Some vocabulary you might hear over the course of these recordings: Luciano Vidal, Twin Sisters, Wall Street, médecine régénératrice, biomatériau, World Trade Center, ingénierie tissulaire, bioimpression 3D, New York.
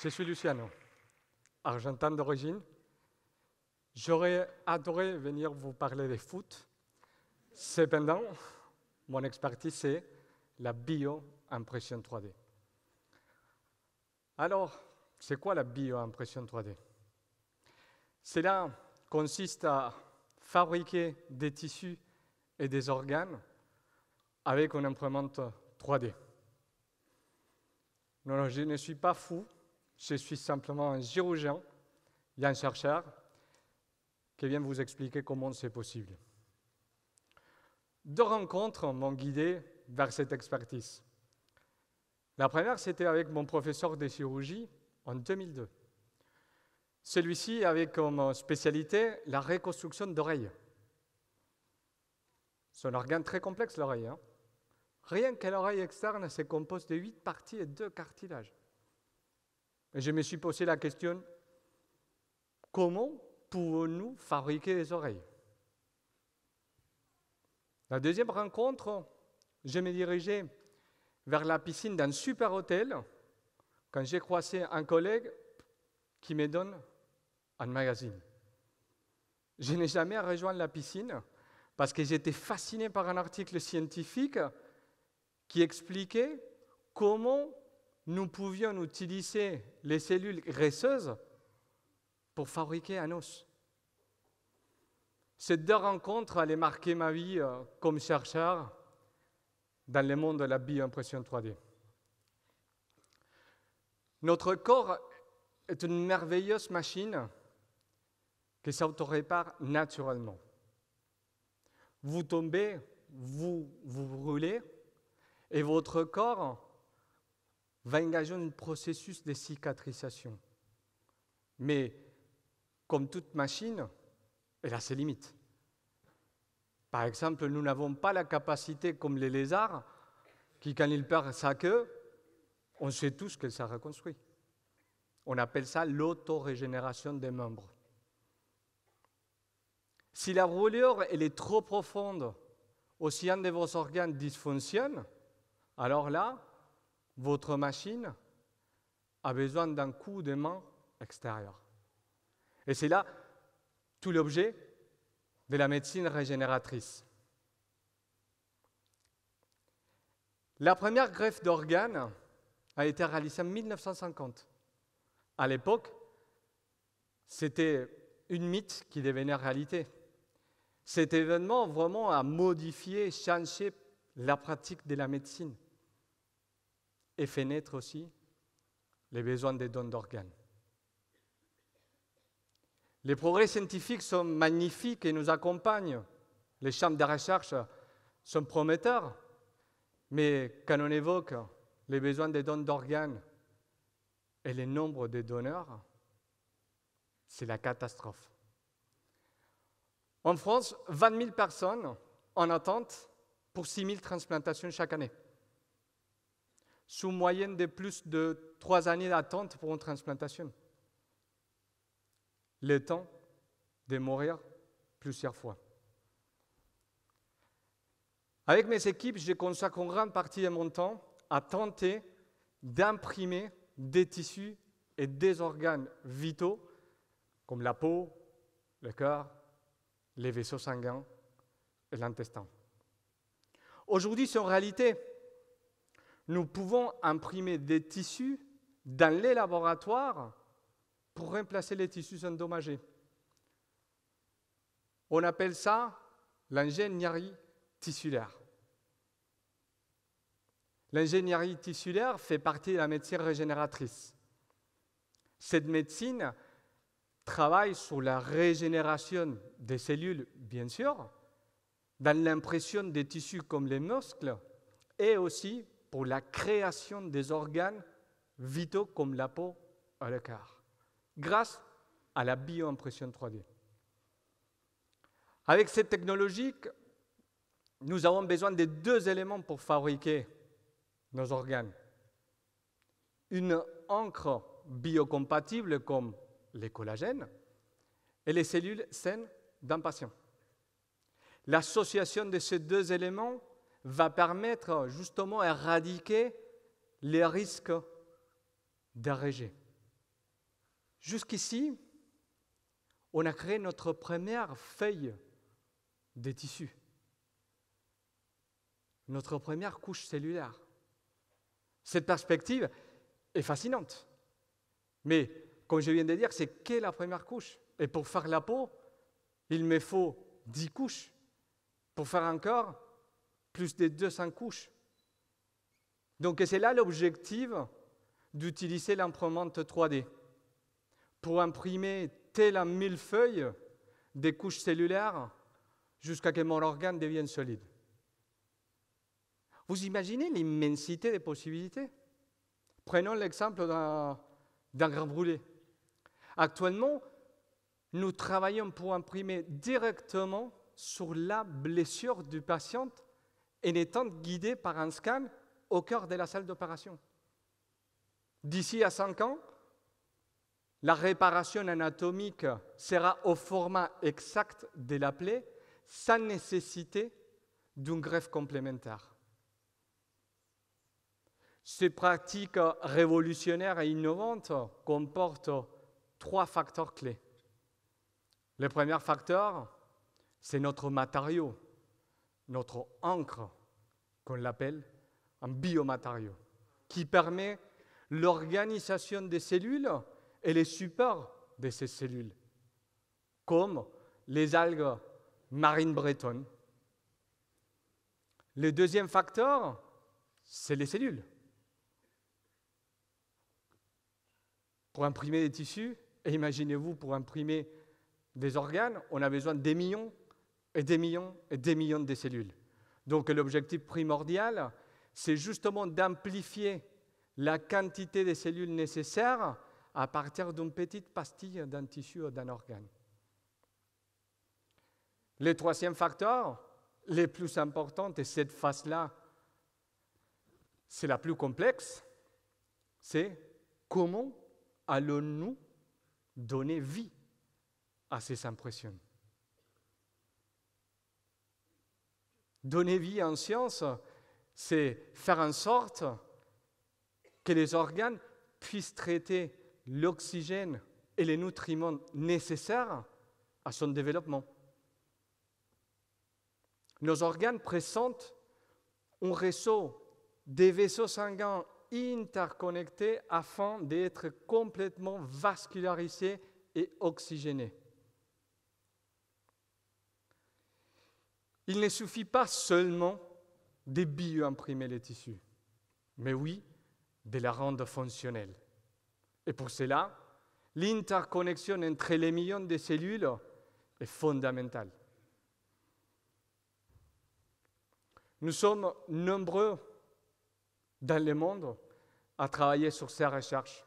Je suis Luciano, argentin d'origine. J'aurais adoré venir vous parler de foot. Cependant, mon expertise, c'est la bioimpression 3D. Alors, c'est quoi la bioimpression 3D? Cela consiste à fabriquer des tissus et des organes avec une imprimante 3D. Non, je ne suis pas fou, je suis simplement un chirurgien et un chercheur qui vient vous expliquer comment c'est possible. Deux rencontres m'ont guidé vers cette expertise. La première, c'était avec mon professeur de chirurgie en 2002. Celui-ci avait comme spécialité la reconstruction d'oreilles. C'est un organe très complexe, l'oreille, hein. Rien que l'oreille externe se compose de 8 parties et 2 cartilages. Et je me suis posé la question, comment pouvons-nous fabriquer des oreilles? La deuxième rencontre, je me dirigeais vers la piscine d'un super hôtel quand j'ai croisé un collègue qui me donne un magazine. Je n'ai jamais rejoint la piscine parce que j'étais fasciné par un article scientifique qui expliquait comment nous pouvions utiliser les cellules graisseuses pour fabriquer un os. Ces deux rencontres allaient marquer ma vie comme chercheur dans le monde de la bioimpression 3D. Notre corps est une merveilleuse machine qui s'autorépare naturellement. Vous tombez, vous brûlez, et votre corps va engager un processus de cicatrisation. Mais, comme toute machine, elle a ses limites. Par exemple, nous n'avons pas la capacité, comme les lézards, qui, quand ils perdent sa queue, on sait tous qu'elle s'est reconstruite. On appelle ça l'autorégénération des membres. Si la brûlure elle est trop profonde, si un de vos organes dysfonctionne, alors là, votre machine a besoin d'un coup de main extérieur. Et c'est là tout l'objet de la médecine régénératrice. La première greffe d'organes a été réalisée en 1950. À l'époque, c'était une mythe qui devenait réalité. Cet événement vraiment a modifié, changé la pratique de la médecine et fait naître aussi les besoins des dons d'organes. Les progrès scientifiques sont magnifiques et nous accompagnent. Les champs de recherche sont prometteurs, mais quand on évoque les besoins des dons d'organes et le nombre de donneurs, c'est la catastrophe. En France, 20 000 personnes en attente pour 6 000 transplantations chaque année, sous moyenne de plus de 3 années d'attente pour une transplantation. Le temps de mourir plusieurs fois. Avec mes équipes, je consacre une grande partie de mon temps à tenter d'imprimer des tissus et des organes vitaux, comme la peau, le cœur, les vaisseaux sanguins et l'intestin. Aujourd'hui, c'est une réalité. Nous pouvons imprimer des tissus dans les laboratoires pour remplacer les tissus endommagés. On appelle ça l'ingénierie tissulaire. L'ingénierie tissulaire fait partie de la médecine régénératrice. Cette médecine travaille sur la régénération des cellules, bien sûr, dans l'impression des tissus comme les muscles, et aussi pour la création des organes vitaux comme la peau et le cœur, grâce à la bioimpression 3D. Avec cette technologie, nous avons besoin de deux éléments pour fabriquer nos organes. Une encre biocompatible comme les collagènes et les cellules saines d'un patient. L'association de ces deux éléments va permettre justement d'éradiquer les risques d'ARG, Jusqu'ici, on a créé notre première feuille de tissu, notre première couche cellulaire. Cette perspective est fascinante. Mais, comme je viens de dire, c'est qu'est la première couche. Et pour faire la peau, il me faut 10 couches. Pour faire un corps, plus de 200 couches. Donc c'est là l'objectif d'utiliser l'imprimante 3D pour imprimer tel un millefeuille des couches cellulaires jusqu'à ce que mon organe devienne solide. Vous imaginez l'immensité des possibilités? Prenons l'exemple d'un grain brûlé. Actuellement, nous travaillons pour imprimer directement sur la blessure du patient en étant guidé par un scan au cœur de la salle d'opération. D'ici à 5 ans, la réparation anatomique sera au format exact de la plaie sans nécessité d'une greffe complémentaire. Ces pratiques révolutionnaires et innovantes comportent 3 facteurs clés. Le premier facteur, c'est notre matériau, notre encre, qu'on l'appelle un biomatériau, qui permet l'organisation des cellules et les supports de ces cellules, comme les algues marines bretonnes. Le deuxième facteur, c'est les cellules. Pour imprimer des tissus, et imaginez-vous, pour imprimer des organes, on a besoin des millions et des millions et des millions de cellules. Donc l'objectif primordial, c'est justement d'amplifier la quantité de cellules nécessaires à partir d'une petite pastille d'un tissu ou d'un organe. Le troisième facteur, le plus important, et cette phase-là, c'est la plus complexe, c'est comment allons-nous donner vie à ces impressions. Donner vie en science, c'est faire en sorte que les organes puissent traiter l'oxygène et les nutriments nécessaires à son développement. Nos organes présentent un réseau des vaisseaux sanguins interconnectés afin d'être complètement vascularisés et oxygénés. Il ne suffit pas seulement de bioimprimer les tissus, mais oui, de la rendre fonctionnelle. Et pour cela, l'interconnexion entre les millions de cellules est fondamentale. Nous sommes nombreux dans le monde à travailler sur ces recherches.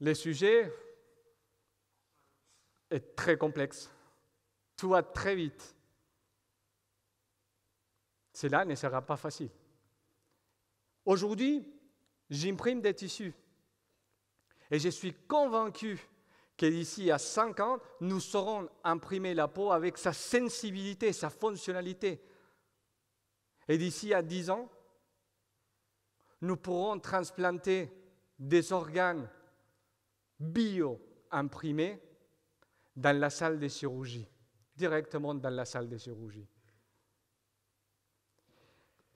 Le sujet est très complexe. Tout va très vite. Cela ne sera pas facile. Aujourd'hui, j'imprime des tissus. Et je suis convaincu que d'ici à 5 ans, nous saurons imprimer la peau avec sa sensibilité, sa fonctionnalité. Et d'ici à 10 ans, nous pourrons transplanter des organes bio-imprimés dans la salle de chirurgie, directement dans la salle de chirurgie.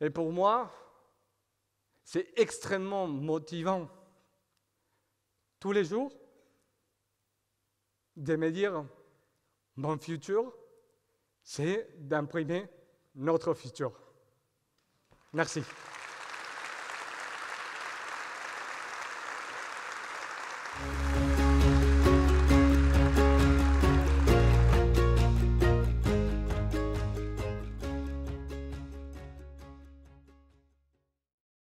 Et pour moi, c'est extrêmement motivant tous les jours de me dire mon futur, c'est d'imprimer notre futur. Merci.